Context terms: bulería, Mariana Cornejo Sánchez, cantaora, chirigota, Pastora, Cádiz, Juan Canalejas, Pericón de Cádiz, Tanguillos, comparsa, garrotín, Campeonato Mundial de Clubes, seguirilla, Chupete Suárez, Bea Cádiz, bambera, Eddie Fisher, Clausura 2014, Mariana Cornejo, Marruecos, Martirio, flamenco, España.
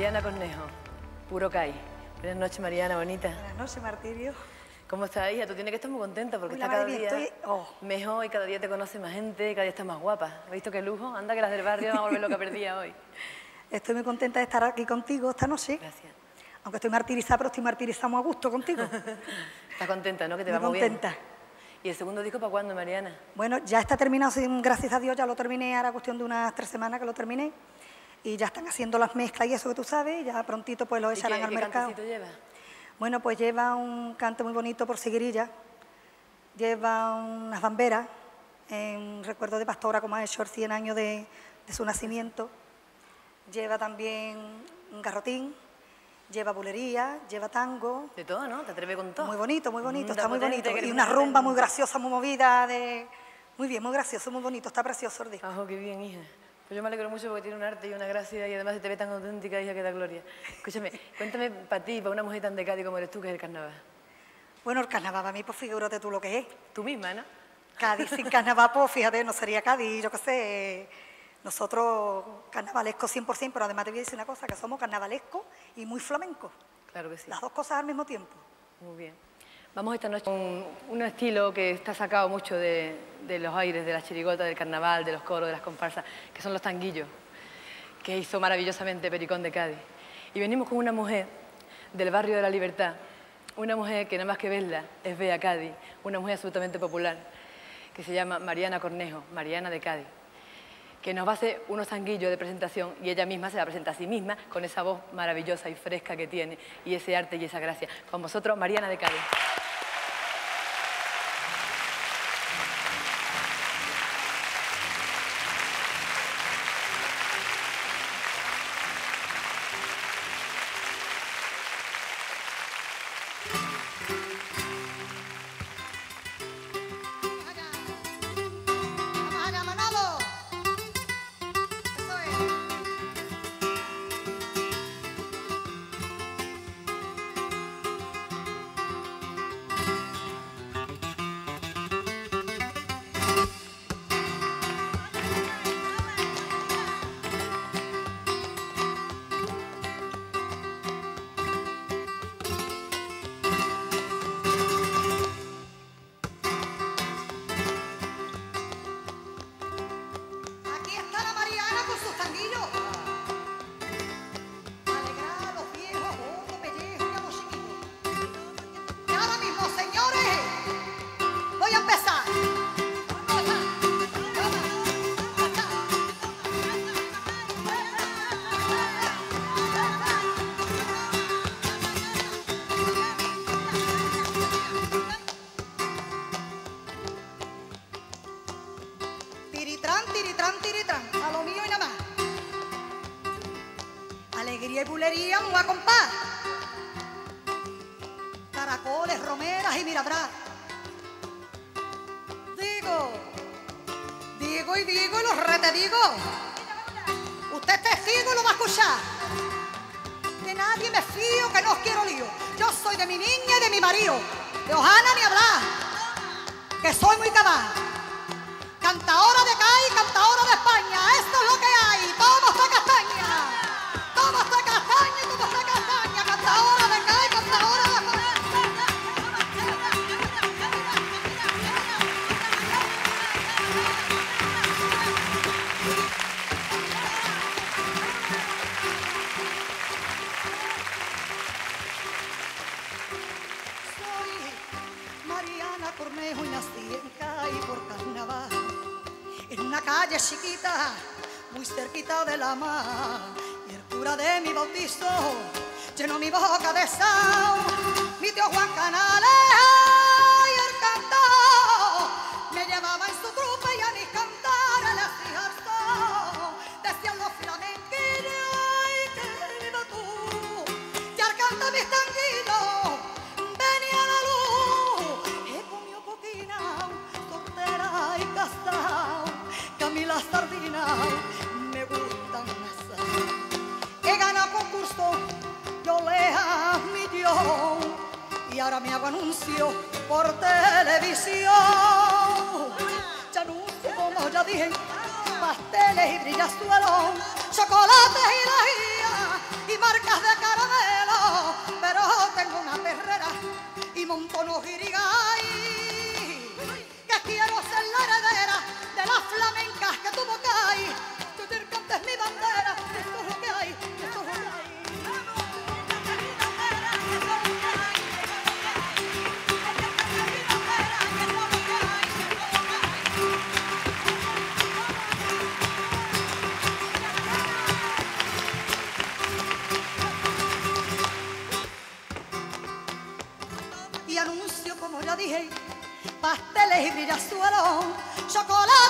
Mariana Cornejo, puro CAI. Buenas noches, Mariana, bonita. Buenas noches, Martirio. ¿Cómo estás, hija? Tú tienes que estar muy contenta porque está cada día mejor y cada día te conoce más gente, cada día estás más guapa. ¿Has visto qué lujo? Anda, que las del barrio van a volver lo que perdía hoy. Estoy muy contenta de estar aquí contigo esta noche. Gracias. Aunque estoy martirizada, pero estoy martirizada muy a gusto contigo. Estás contenta, ¿no? Que te va muy bien. Contenta. ¿Y el segundo disco para cuándo, Mariana? Bueno, ya está terminado, gracias a Dios, ya lo terminé, ahora cuestión de unas 3 semanas que lo terminé. Y ya están haciendo las mezclas y eso que tú sabes, ya prontito pues lo echarán al mercado. ¿Qué cantecito lleva? Bueno, pues lleva un cante muy bonito por seguirilla, lleva unas bamberas, en recuerdo de Pastora, como ha hecho el 100 años de su nacimiento, lleva también un garrotín, lleva bulería, lleva tango. De todo, ¿no? Te atreves con todo. Muy bonito, está muy bonito. Y una rumba muy graciosa, muy movida. Muy bien, muy gracioso, muy bonito, está precioso el disco. ¡Ajo, qué bien, hija! Pues yo me alegro mucho porque tiene un arte y una gracia y además se te ve tan auténtica, hija, que da gloria. Escúchame, cuéntame para ti, para una mujer tan de Cádiz como eres tú, que es el carnaval. Bueno, el carnaval para mí, pues figúrate tú lo que es. Tú misma, ¿no? Cádiz sin carnaval, pues fíjate, no sería Cádiz, yo qué sé. Nosotros carnavalescos 100%, pero además te voy a decir una cosa, que somos carnavalescos y muy flamencos. Claro que sí. Las dos cosas al mismo tiempo. Muy bien. Vamos esta noche con un estilo que está sacado mucho de los aires, de las chirigotas, del carnaval, de los coros, de las comparsas, que son los tanguillos, que hizo maravillosamente Pericón de Cádiz. Y venimos con una mujer del barrio de la Libertad, una mujer que nada más que verla es Bea Cádiz, una mujer absolutamente popular, que se llama Mariana Cornejo, Mariana de Cádiz, que nos va a hacer unos tanguillos de presentación y ella misma se la presenta a sí misma con esa voz maravillosa y fresca que tiene y ese arte y esa gracia. Con vosotros, Mariana de Cádiz. Alegría y bulería, vamos a compás. Caracoles, romeras y mirabrás. Digo y los retedigo. Usted es testigo y lo va a escuchar. De nadie me fío, que no os quiero lío. Yo soy de mi niña y de mi marido. De Ojana ni hablar, que soy muy cabal. Cantadora de Cádiz, cantadora de España. Esto es lo que hay. Todos tocan castaña. Calle chiquita, muy cerquita de la mar, y el cura de mi bautizo llenó mi boca de sal. Mi tío Juan Canalejas y el cantao me llevaba en su trupe y a mis cantares las fijarzo. Decían los flamenquillos, ay, que viva tú, y al cantar mis tanguillos venía la luz. He comido coquina, tortera y casao, que a mí las sardinas me gustan más. He ganado concurso, yo les admitió, y ahora me hago anuncio por televisión. Ya anuncio, como ya dije, pasteles y brillazuelos, chocolates y lajía, y marcas de caramelo, pero tengo una perrera y montono jirigay, que quiero ser la heredera de las flamencas que tuvo Cádiz. Tú te encantes mi bandera, esto es lo que hay, esto es lo que hay. Dije, pasteles y brillasuelos, chocolate.